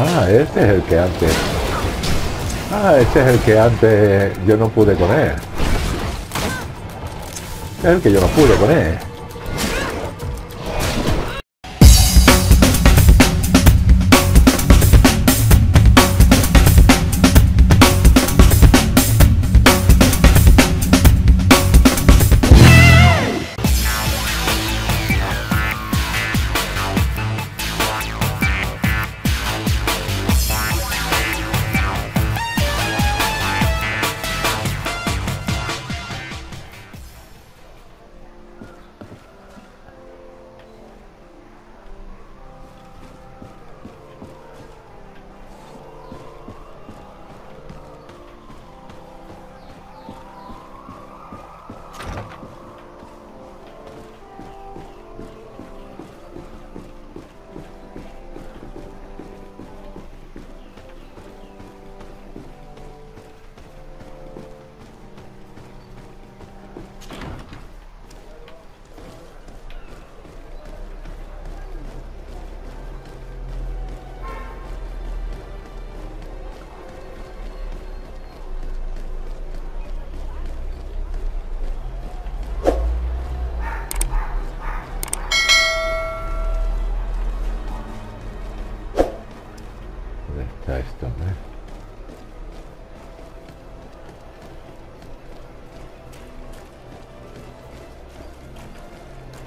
Ah, este es el que antes. Ah, este es el que antes yo no pude con él. Es el que yo no pude con él.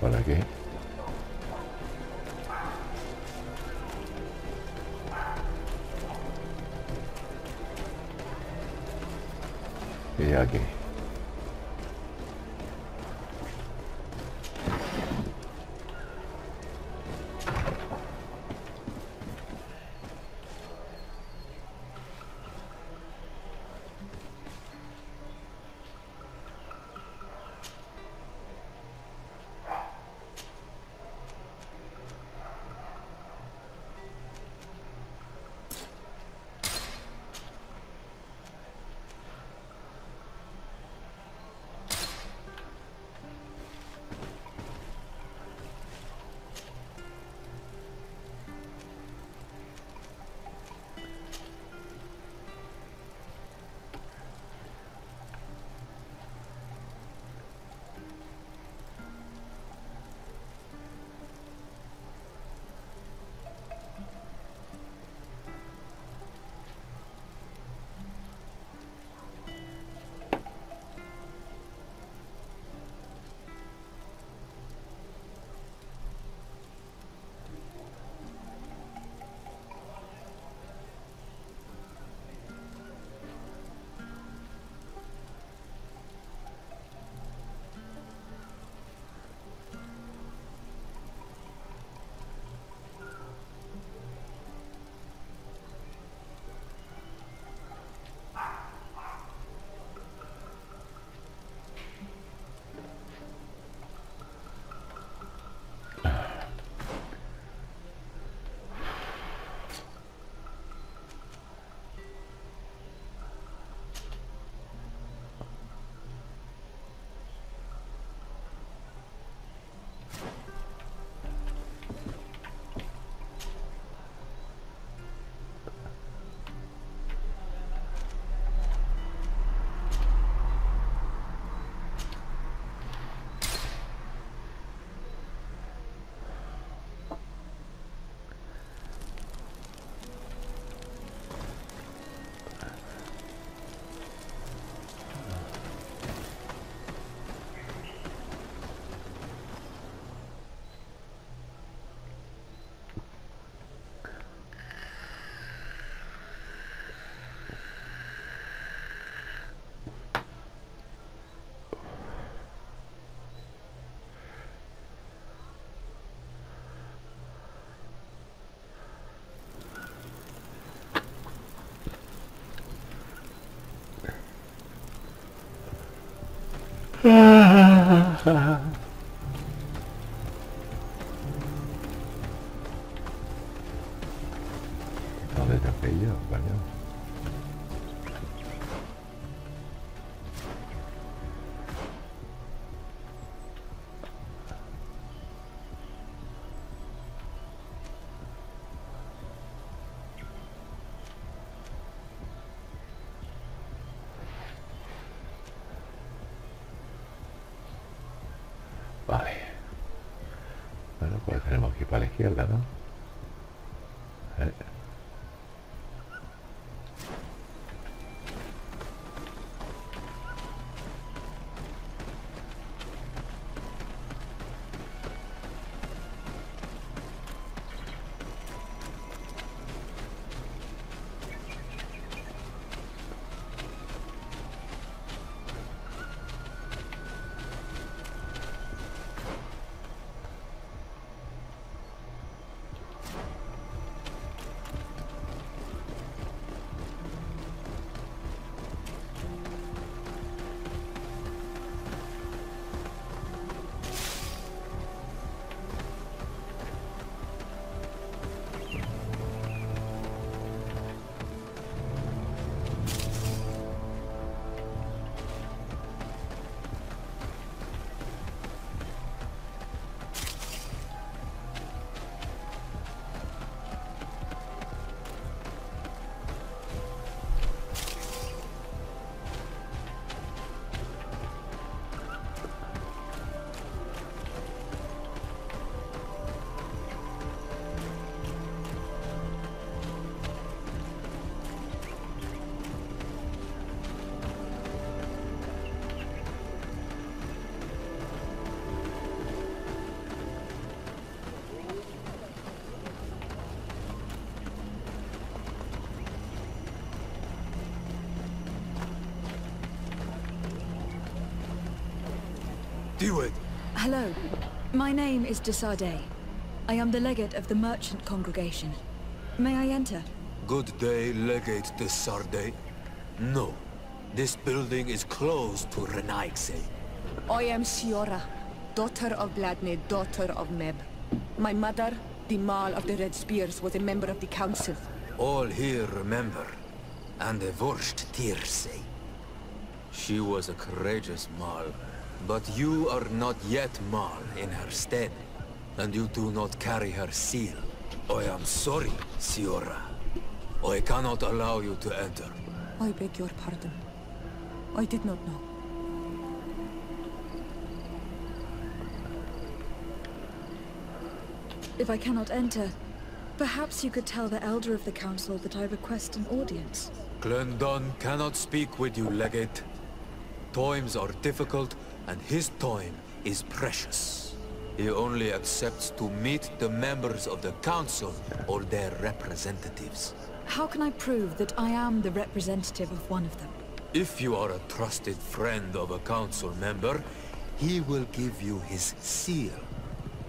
Por aquí. Y aquí. ¿Dónde te has pillado, vale? Vale. Bueno, pues tenemos que ir para la izquierda, ¿no? Do it. Hello, my name is Desarde. I am the legate of the merchant congregation. May I enter? Good day, Legate Desarde. No, this building is closed to Renaigse. I am Siora, daughter of Vladne, daughter of Meb. My mother, the Maal of the Red Spears, was a member of the council. All here remember, and the Worscht Tierse. She was a courageous Marl. But you are not yet Marl in her stead, and you do not carry her seal. I am sorry, Siora. I cannot allow you to enter. I beg your pardon. I did not know. If I cannot enter, perhaps you could tell the elder of the council that I request an audience. Glendon cannot speak with you, Legate. Times are difficult, and his time is precious. He only accepts to meet the members of the council or their representatives. How can I prove that I am the representative of one of them? If you are a trusted friend of a council member, he will give you his seal,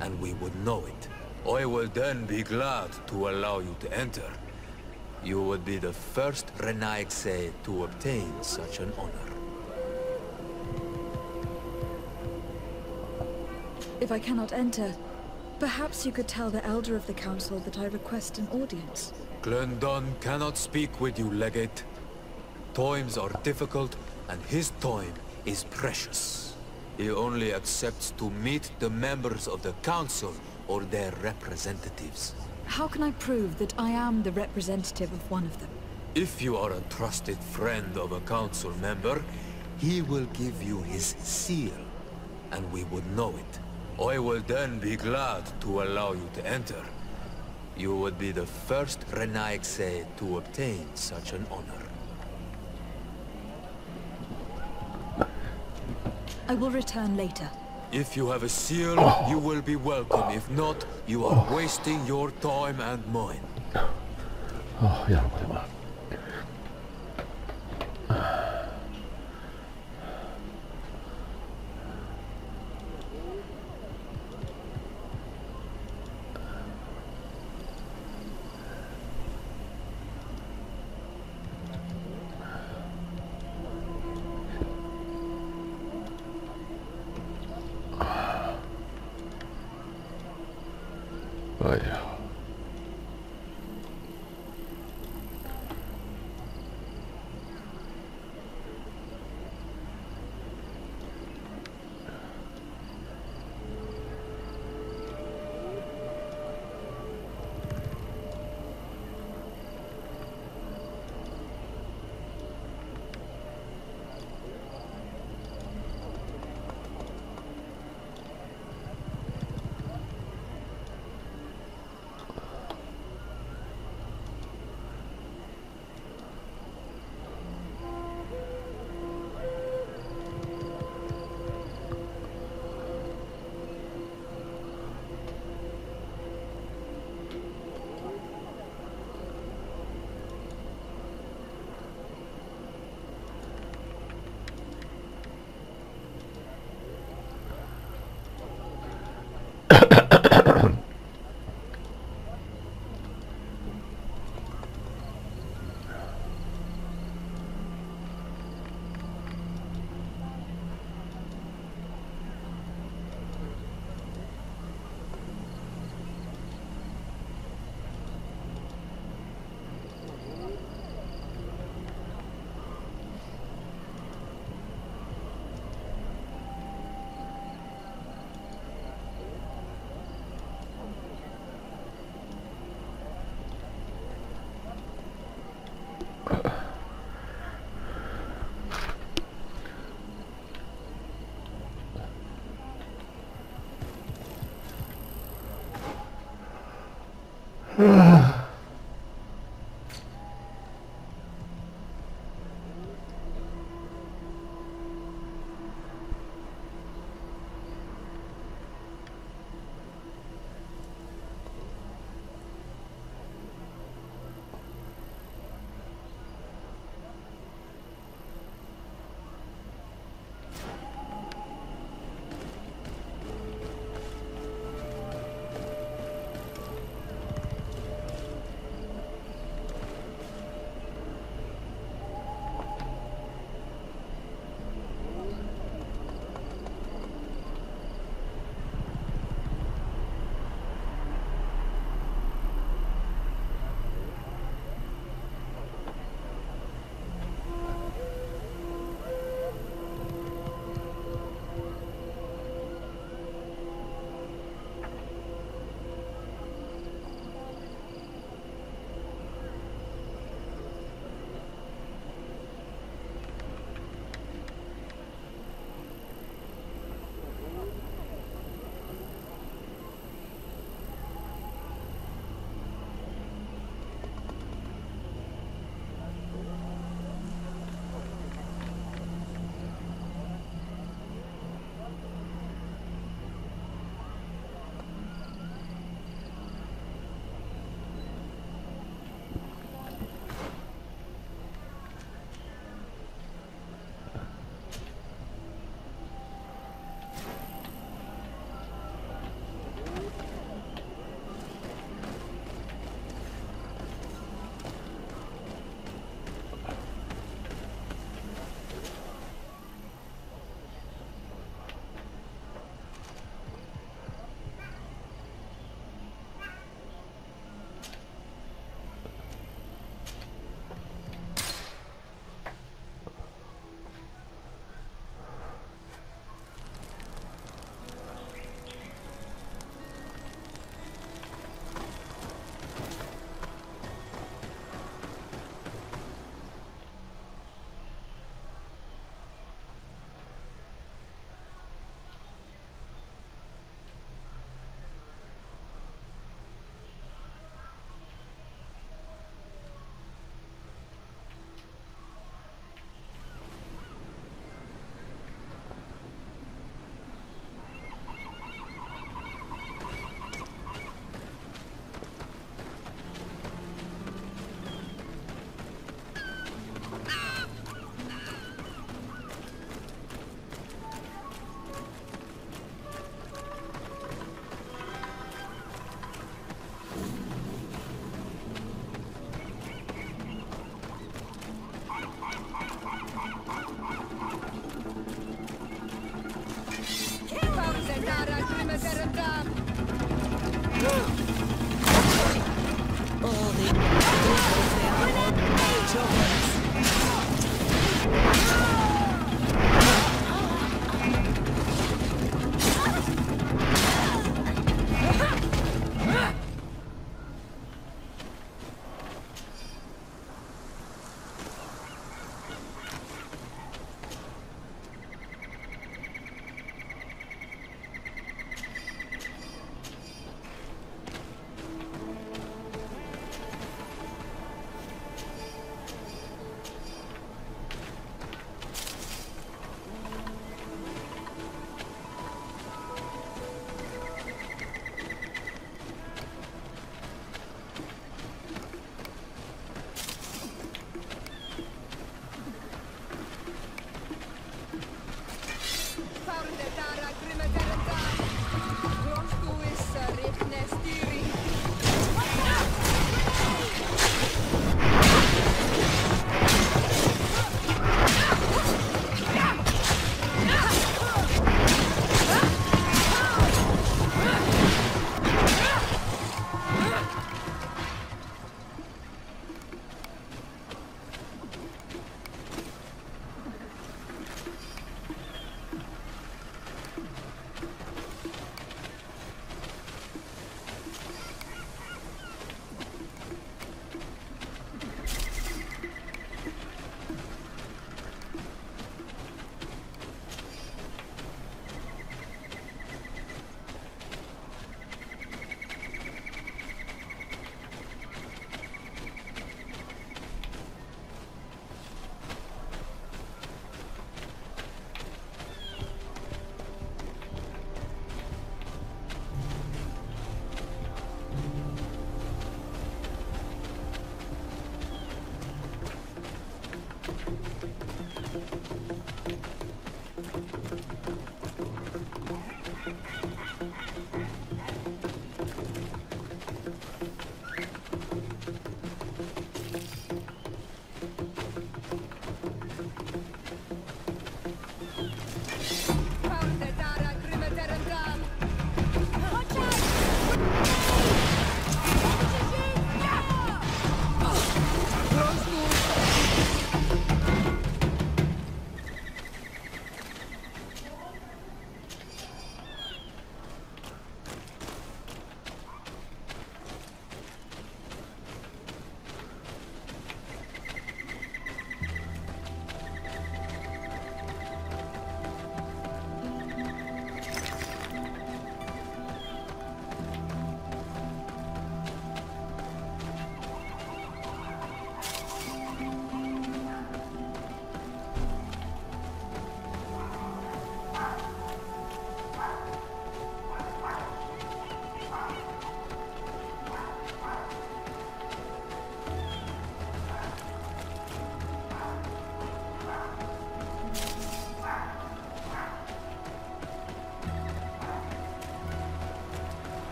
and we would know it. I will then be glad to allow you to enter. You would be the first Renaique to obtain such an honor. If I cannot enter, perhaps you could tell the elder of the council that I request an audience. Glendon cannot speak with you, Legate. Times are difficult, and his time is precious. He only accepts to meet the members of the council or their representatives. How can I prove that I am the representative of one of them? If you are a trusted friend of a council member, he will give you his seal, and we would know it. I will then be glad to allow you to enter. You would be the first Renaique to obtain such an honor. I will return later. If you have a seal, you will be welcome. If not, you are wasting your time and mine. Oh, yeah, whatever.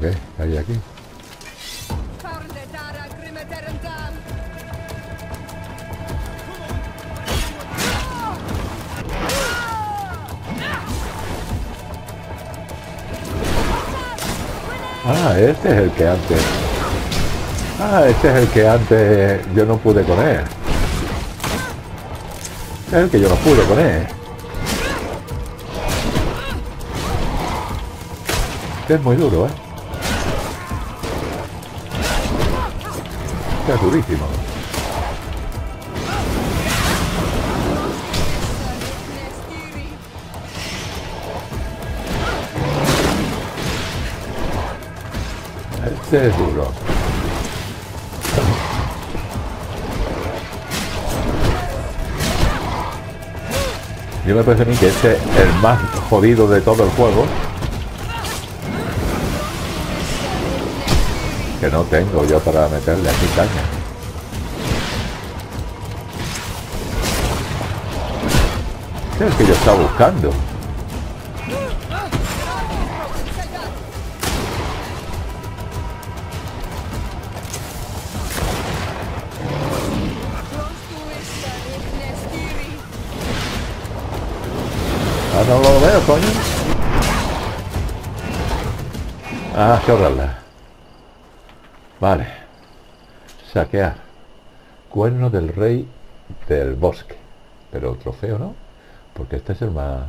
¿Esto qué hay aquí? Ah, este es el que antes. Ah, este es el que antes yo no pude con él. Es el que yo no pude con él. Este es muy duro, ¿eh? Este es durísimo. Este es duro. Yo me parece a mí que este es el más jodido de todo el juego. Que no tengo yo para meterle aquí caña. Este es el que yo estaba buscando. No lo veo, coño. Ah, qué horrorla. Vale. Saquear. Cuerno del rey del bosque. Pero el trofeo no. Porque este es el más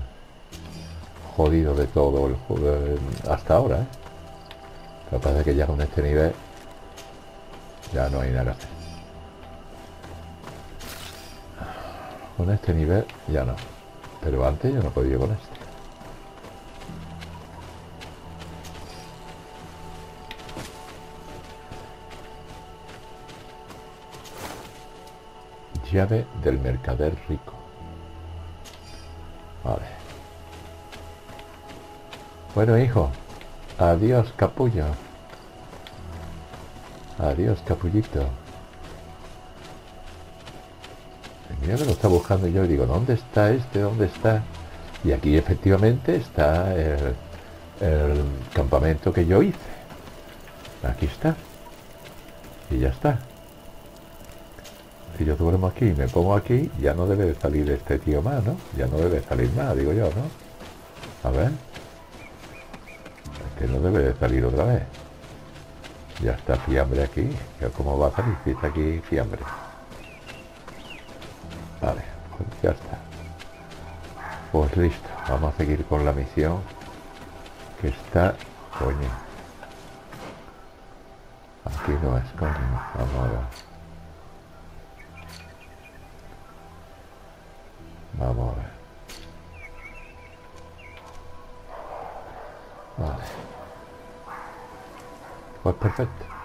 jodido de todo el juego hasta ahora, ¿eh? Lo que pasa es que ya con este nivel ya no hay nada que hacer. Con este nivel ya no. Pero antes yo no podía con esto. Llave del mercader rico. Vale. Bueno, hijo. Adiós, capullo. Adiós, capullito. Mira que lo está buscando yo y digo, ¿dónde está este? ¿Dónde está? Y aquí efectivamente está el campamento que yo hice. Aquí está. Y ya está. Si yo duermo aquí y me pongo aquí, ya no debe de salir este tío más, ¿no? Ya no debe de salir más, digo yo, ¿no? A ver. Es que no debe de salir otra vez. Ya está fiambre aquí. ¿Cómo va a salir si está aquí fiambre? Vale, pues ya está. Pues listo, vamos a seguir con la misión que está... Coño. Aquí no es, coño. Vamos a ver. Vamos a ver. Vale. Pues perfecto.